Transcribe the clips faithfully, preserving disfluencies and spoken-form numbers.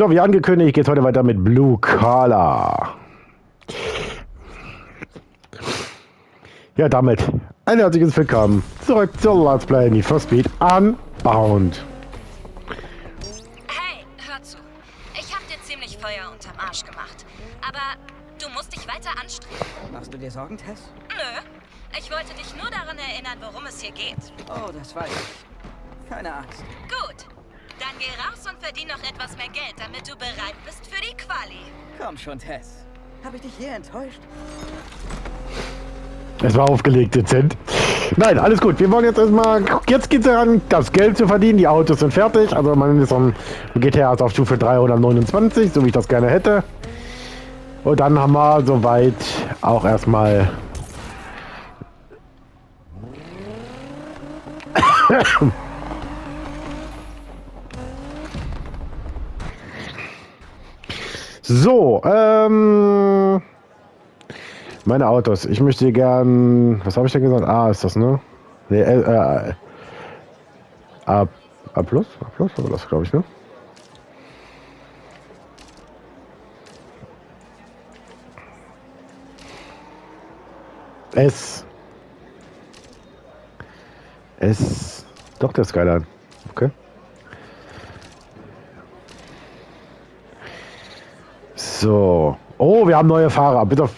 So, wie angekündigt, geht es heute weiter mit Blue Collar. Ja, damit ein herzliches Willkommen zurück zur Let's Play Need for Speed Unbound. Hey, hör zu. Ich hab dir ziemlich Feuer unterm Arsch gemacht. Aber du musst dich weiter anstrengen. Machst du dir Sorgen, Tess? Nö. Ich wollte dich nur daran erinnern, worum es hier geht. Oh, das weiß ich. Keine Angst. Gut. Dann geh raus und verdien noch etwas mehr Geld, damit du bereit bist für die Quali. Komm schon, Tess. Habe ich dich hier enttäuscht? Es war aufgelegt, dezent. Nein, alles gut. Wir wollen jetzt erstmal. Jetzt geht es daran, das Geld zu verdienen. Die Autos sind fertig. Also, man ist am G T A auf Stufe dreihundertneunundzwanzig, so wie ich das gerne hätte. Und dann haben wir soweit auch erstmal. So, ähm, meine Autos. Ich möchte gern, was habe ich denn gesagt? A ah, ist das, ne? Ne, äh, A, A plus? A plus war das, glaube ich, ne? S. S. Doch, der Skyline. Okay. So. Oh, wir haben neue Fahrer. Bitte.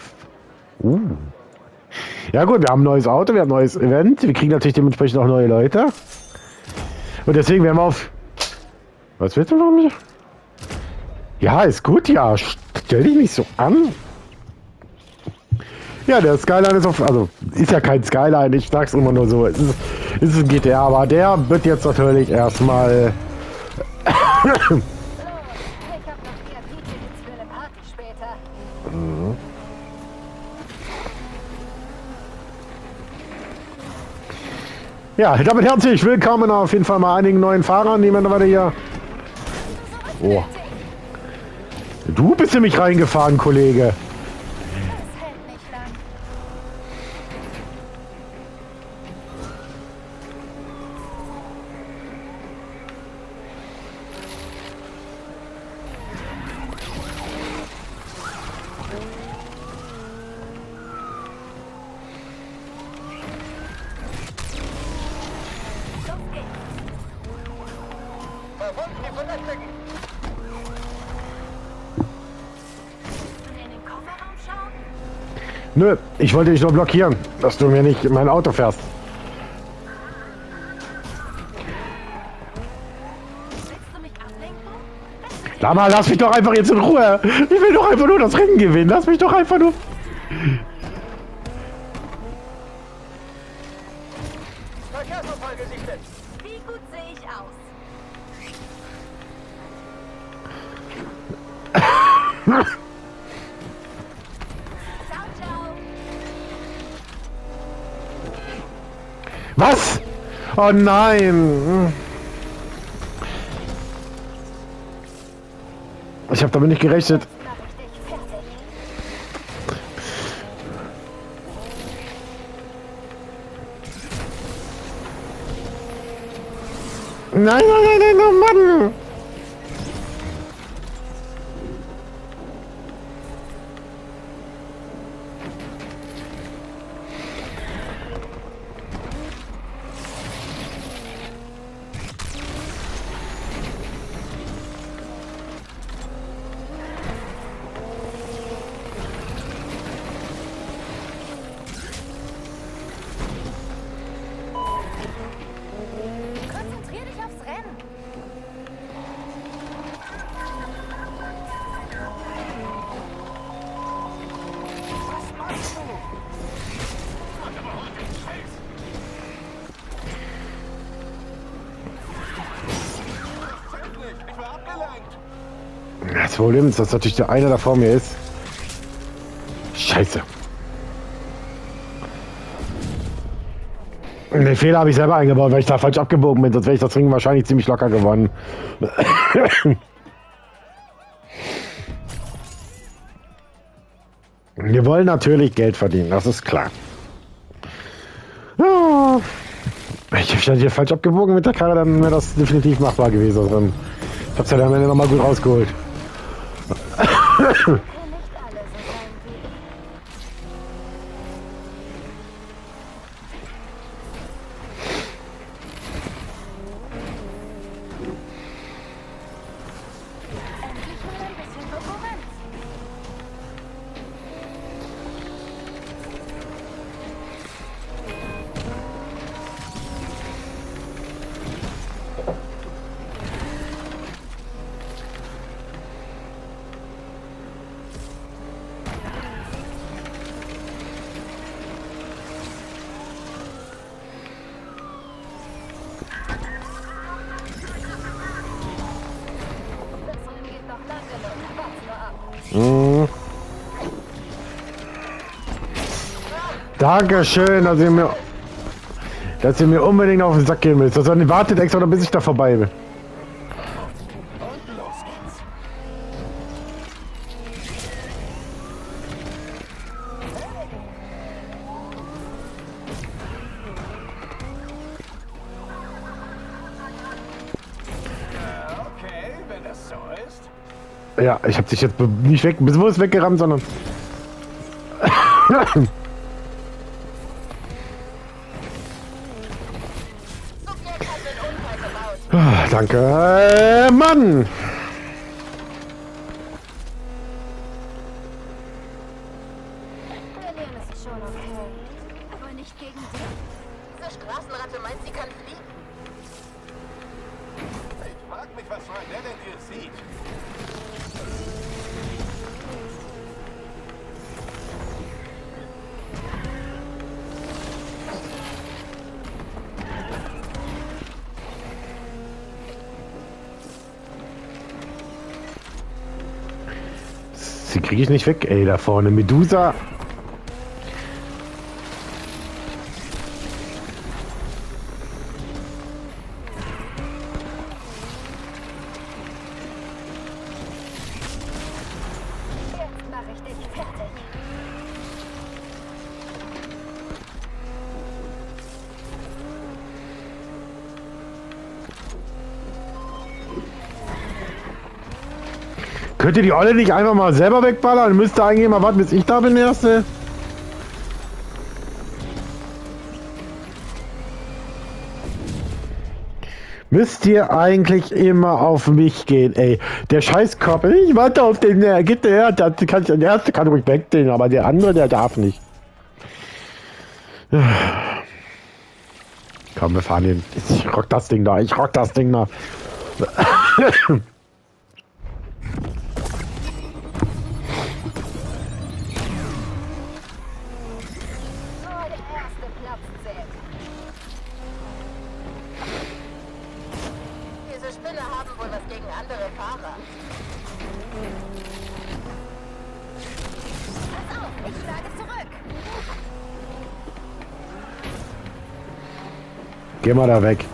Uh. Ja gut, wir haben ein neues Auto, wir haben ein neues Event. Wir kriegen natürlich dementsprechend auch neue Leute. Und deswegen werden wir auf... Was willst du noch mit? Ja, ist gut, ja. Stell dich nicht so an. Ja, der Skyline ist auf... Also, ist ja kein Skyline. Ich sag's immer nur so. Es ist, es ist ein G T A, aber der wird jetzt natürlich erstmal... Ja, damit herzlich willkommen auf jeden Fall mal einigen neuen Fahrern, die mittlerweile hier... Oh. Du bist nämlich reingefahren, Kollege. Nö, ich wollte dich nur blockieren, dass du mir nicht in mein Auto fährst. Lama, lass mich doch einfach jetzt in Ruhe. Ich will doch einfach nur das Rennen gewinnen. Lass mich doch einfach nur... Wie gut sehe ich aus? ciao, ciao. Was? Oh nein! Ich habe damit nicht gerechnet. Nein, nein, nein, nein, oh Mann! Das Problem ist, dass natürlich der eine da vor mir ist. Scheiße. Den Fehler habe ich selber eingebaut, weil ich da falsch abgebogen bin. Sonst wäre ich das Ring wahrscheinlich ziemlich locker gewonnen. Wir wollen natürlich Geld verdienen, das ist klar. Ja. Ich habe hier falsch abgebogen mit der Karre, dann wäre das definitiv machbar gewesen. Ich habe es ja dann am Ende nochmal gut rausgeholt. Dankeschön, dass ihr mir, dass ihr mir unbedingt auf den Sack gehen müsst. Also wartet extra noch, bis ich da vorbei bin. Okay, wenn das so ist. Ja, ich hab dich jetzt nicht weg, bewusst weggerammt, sondern. Danke, Mann! Die kriege ich nicht weg, ey, da vorne. Medusa. Könnt ihr die Olle nicht einfach mal selber wegballern? Müsst ihr eigentlich mal warten, bis ich da bin, Erste? Müsst ihr eigentlich immer auf mich gehen, ey? Der Scheißkoppel, ich warte auf den, der geht der, der, kann, der Erste kann ruhig wegdehnen, aber der andere, der darf nicht. Komm, wir fahren hin. Ich rock das Ding da, ich rock das Ding da. Geh mal da weg.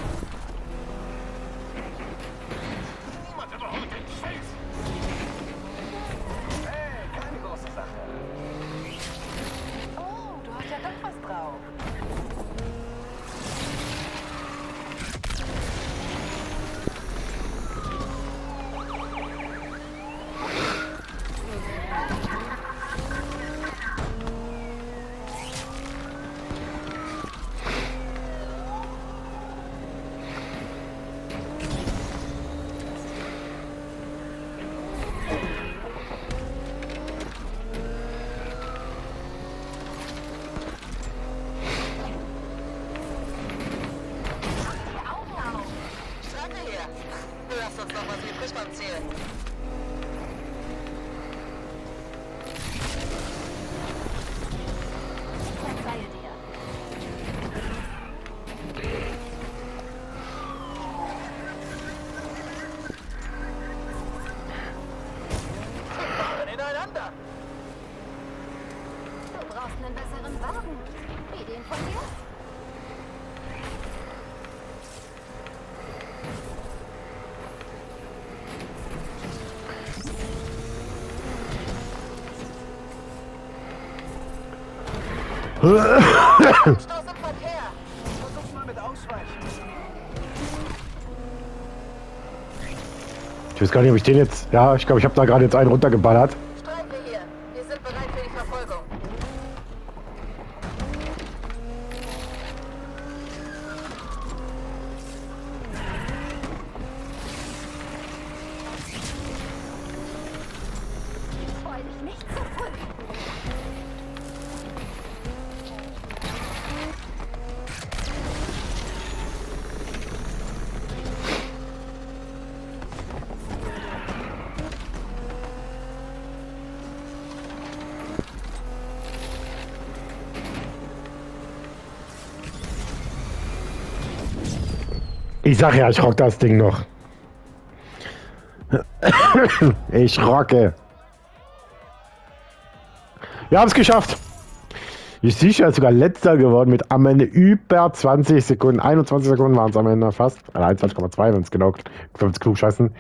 Stoß im Verkehr. Versuch mal mit Ausweichen. Ich weiß gar nicht, ob ich den jetzt... Ja, ich glaube, ich habe da gerade jetzt einen runtergeballert. Strecken. Verfolgung. Ich sag ja, ich rock das Ding noch. Ich rocke. Wir haben es geschafft. Ich sehe schon, sogar letzter geworden mit am Ende über zwanzig Sekunden. einundzwanzig Sekunden waren es am Ende fast. Also einundzwanzig Komma zwei, wenn es genau fünfzig klug scheißen.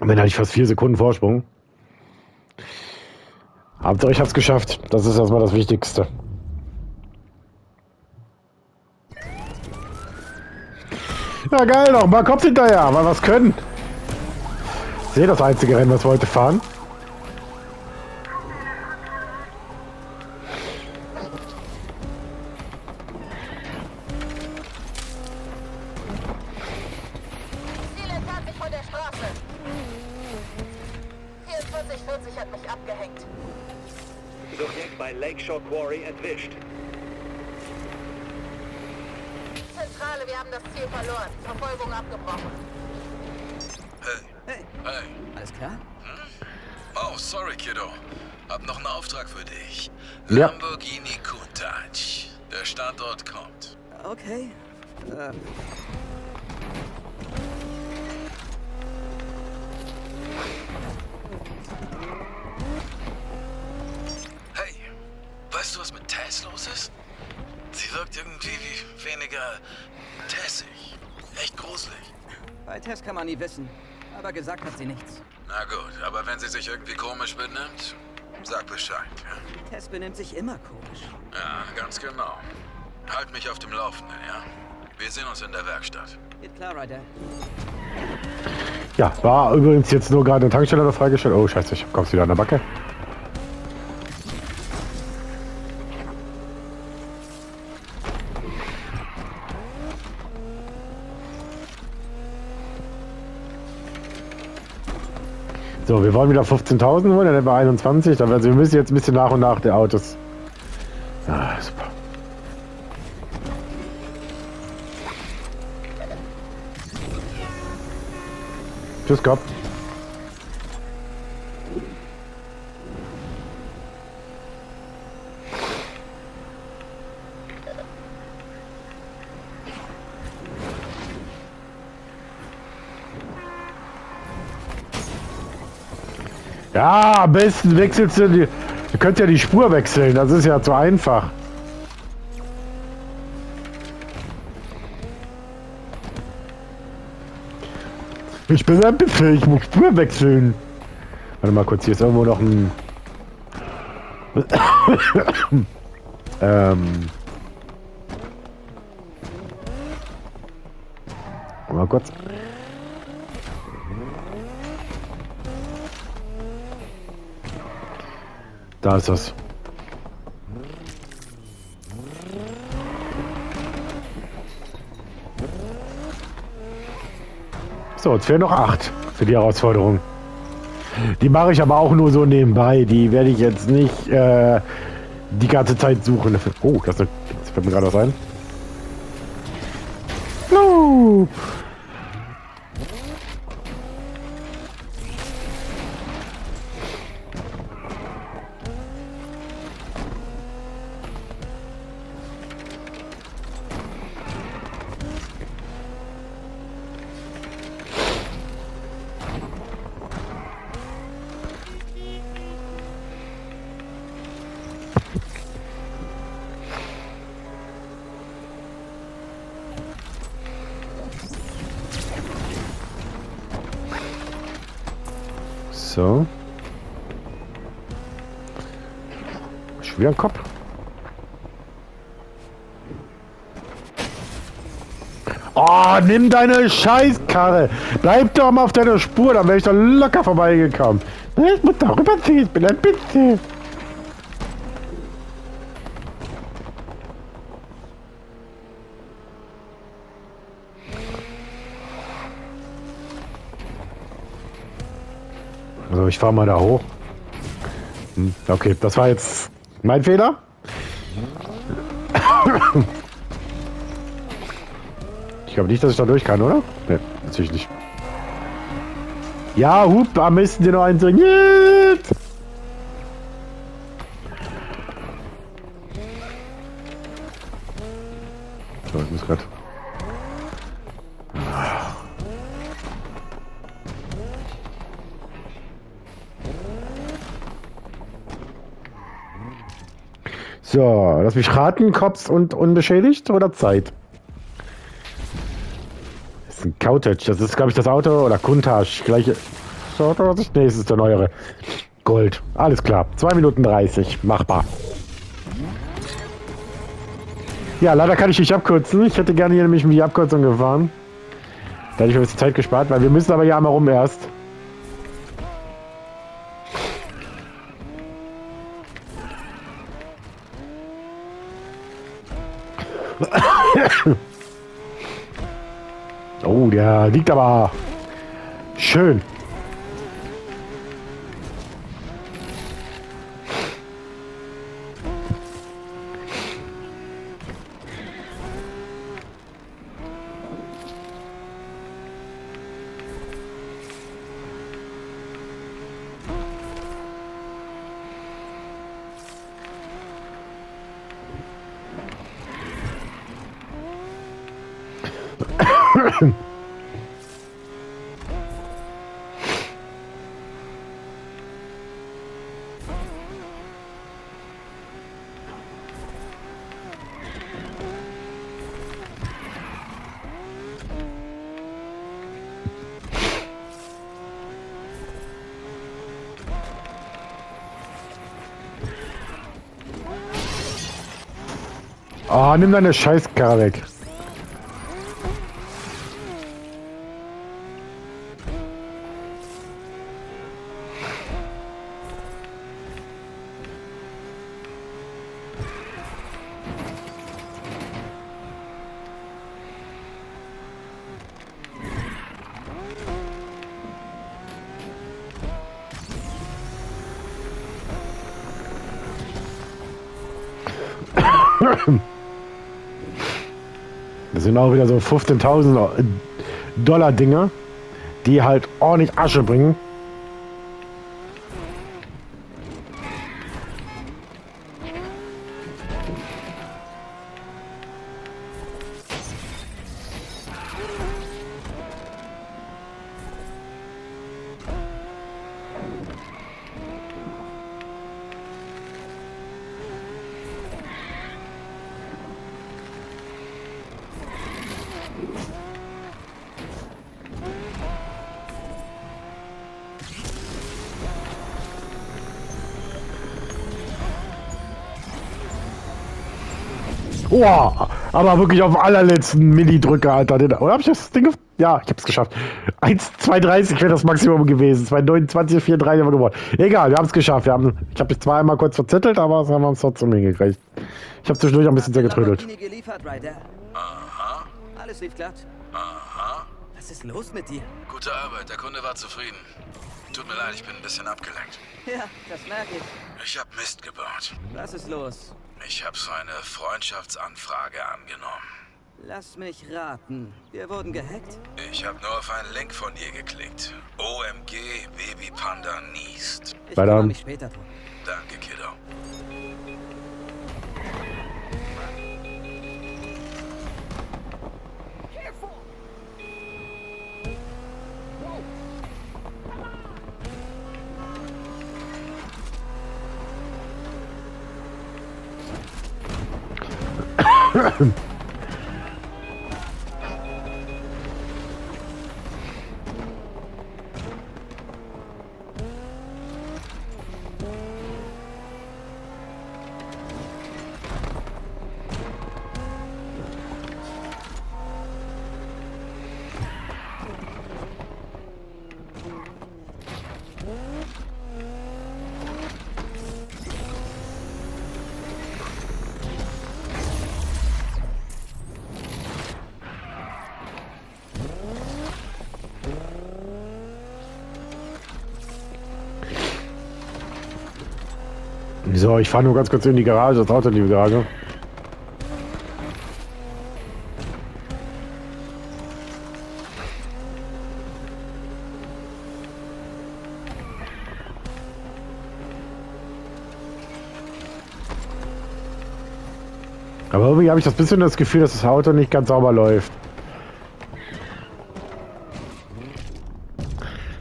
Und dann hatte ich fast vier Sekunden Vorsprung. Hauptsache, ich habe es geschafft. Das ist erstmal das Wichtigste. Ja geil, noch mal Kopf hinterher, weil was können. Ich sehe das einzige Rennen, was wir heute fahren. Ziel entfernt mich von der Straße. vierundvierzig vierzig hat mich abgehängt. Subjekt bei Lakeshore Quarry entwischt. Zentrale, wir haben das Ziel verloren. Verfolgung abgebrochen. Hey. Hey. Hey. Alles klar? Hm? Oh, sorry, Kiddo. Hab noch einen Auftrag für dich. Ja. Lamborghini Countach. Der Standort kommt. Okay. Ähm. Hey, weißt du, was mit Tess los ist? Sie wirkt irgendwie wie weniger tessig. Echt gruselig. Bei Tess kann man nie wissen. Aber gesagt hat sie nichts. Na gut, aber wenn sie sich irgendwie komisch benimmt, sag Bescheid. Ja? Tess benimmt sich immer komisch. Ja, ganz genau. Halt mich auf dem Laufenden, ja? Wir sehen uns in der Werkstatt. Geht klar, Ryder. Ja, war übrigens jetzt nur gerade eine Tankstelle da freigestellt. Oh, scheiße, ich komm's wieder an der Backe. So, wir wollen wieder fünfzehntausend holen, dann hätten wir einundzwanzig. Also wir müssen jetzt ein bisschen nach und nach der Autos. Ah, super. Tschüss, Kopf. Ja, am besten wechselst du die... Ihr könnt ja die Spur wechseln, das ist ja zu einfach. Ich bin ein Büffel, ich muss Spur wechseln. Warte mal kurz, hier ist irgendwo noch ein... ähm... Mal kurz. Da ist das. So, jetzt fehlen noch acht für die Herausforderung. Die mache ich aber auch nur so nebenbei. Die werde ich jetzt nicht äh, die ganze Zeit suchen. Oh, das fällt mir gerade was ein. No. So. Schweren Kopf. Oh, nimm deine Scheißkarre. Bleib doch mal auf deiner Spur, dann wäre ich doch locker vorbeigekommen. Ich muss doch rüberziehen, ich bin ein bisschen. Also ich fahre mal da hoch. Okay, das war jetzt mein Fehler. Ich glaube nicht, dass ich da durch kann, oder? Ne, natürlich nicht. Ja, hup, am besten dir noch einen trinken. So, ich muss grad. So, lass mich raten, Cops und unbeschädigt oder Zeit? Das ist ein Countach, das ist glaube ich das Auto oder Countach, gleiche Auto, was ich, nee, es ist der neuere. Gold, alles klar, zwei Minuten dreißig, machbar. Ja, leider kann ich nicht abkürzen, ich hätte gerne hier nämlich in die Abkürzung gefahren. Da hätte ich ein bisschen Zeit gespart, weil wir müssen aber ja einmal rum erst. Oh, der liegt aber schön. Oh, nimm deine Scheißkarre weg. Das sind auch wieder so fünfzehntausend Dollar Dinger, die halt ordentlich Asche bringen. Boah, aber wirklich auf allerletzten Millidrücker, Alter. Den, oder hab ich das Ding? Ja, ich hab's geschafft. eins Komma zwei drei null wäre das Maximum gewesen. zwei Komma neunundzwanzig Komma vier drei haben wir gewonnen. Egal, wir haben es geschafft. Wir haben, ich habe mich zwar einmal kurz verzettelt, aber es haben wir uns trotzdem hingekriegt. Ich habe zwischendurch ein bisschen sehr getrödelt. Aha. Alles lief glatt. Aha. Was ist los mit dir? Gute Arbeit, der Kunde war zufrieden. Tut mir leid, ich bin ein bisschen abgelenkt. Ja, das merke ich. Ich hab Mist gebaut. Was ist los? Ich habe so eine Freundschaftsanfrage angenommen. Lass mich raten. Wir wurden gehackt? Ich habe nur auf einen Link von dir geklickt. O M G, Baby Panda niest. Ich kümmere mich später drum. Danke, Kiddo. So, ich fahre nur ganz kurz in die Garage, das Auto in die Garage. Aber irgendwie habe ich das bisschen das Gefühl, dass das Auto nicht ganz sauber läuft.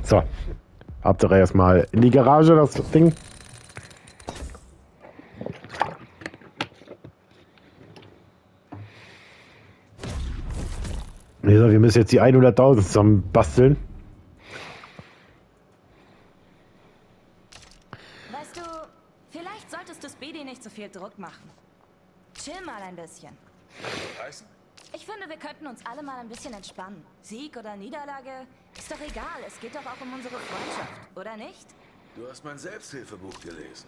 So, habt ihr erstmal in die Garage das Ding. So, wir müssen jetzt die hunderttausend zusammen basteln. Weißt du, vielleicht solltest du Speedy nicht so viel Druck machen. Chill mal ein bisschen. Heißen? Ich finde, wir könnten uns alle mal ein bisschen entspannen. Sieg oder Niederlage, ist doch egal. Es geht doch auch um unsere Freundschaft, oder nicht? Du hast mein Selbsthilfebuch gelesen.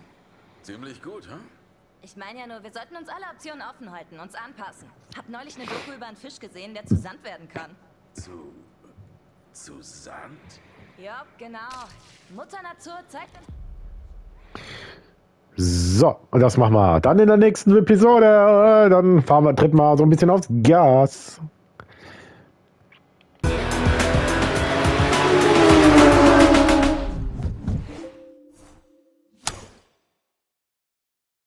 Ziemlich gut, hm? Ich meine ja nur, wir sollten uns alle Optionen offen halten, uns anpassen. Hab neulich eine Doku über einen Fisch gesehen, der zu Sand werden kann. Zu... zu Sand? Ja, genau. Mutter Natur zeigt... So, und das machen wir dann in der nächsten Episode. Dann fahren wir, treten wir so ein bisschen aufs Gas.